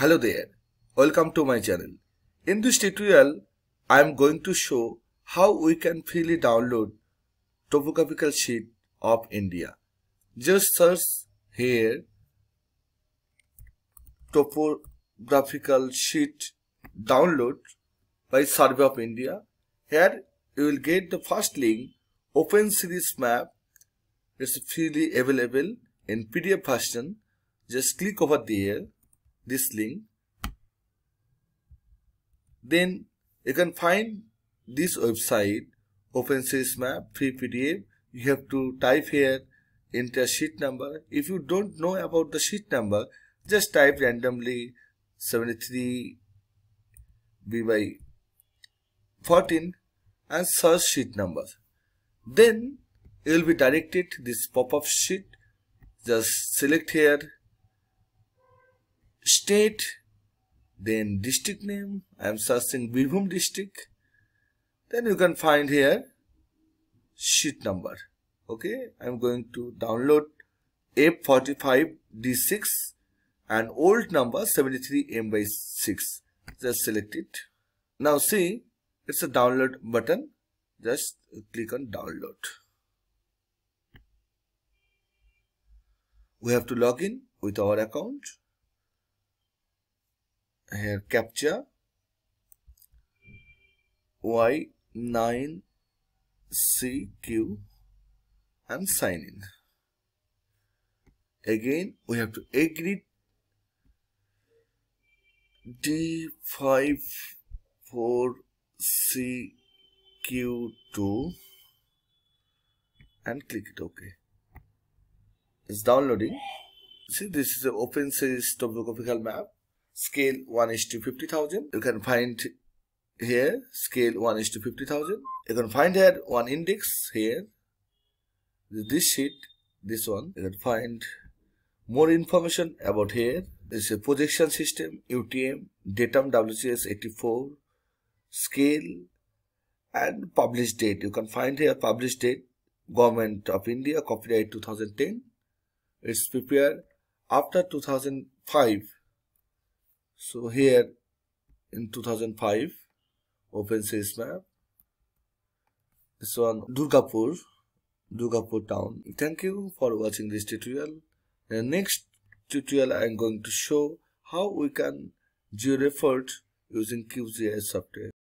Hello there, welcome to my channel. In this tutorial, I am going to show how we can freely download Topographical Sheet of India. Just search here Topographical Sheet download by Survey of India. Here you will get the first link, Open Series Map. It's freely available in PDF version. Just click over there, this link. Then you can find this website, Open Series Map, free PDF. You have to type here, enter sheet number. If you don't know about the sheet number, just type randomly 73B/14 and search sheet number. Then you will be directed to this pop-up sheet. Just select here state, then district name. I am searching Vibhum district. Then you can find here sheet number. Okay, I am going to download A45D6 and old number 73M/6. Just select it. Now see, it's a download button. Just click on download. We have to log in with our account. Here captcha Y9CQ and sign in. Again we have to agree D54CQ2 and click it OK. It's downloading. See, this is the Open Series Topographical Map. Scale 1:50,000. You can find here scale 1:50,000. You can find here one index here. This sheet, this one. You can find more information about here. This is a projection system, UTM, datum WGS84, scale and published date. You can find here published date, Government of India, copyright 2010. It's prepared after 2005. So here in 2005, Open Series Map. This one Durgapur, Durgapur town. Thank you for watching this tutorial. In the next tutorial, I am going to show how we can georeference using QGIS software.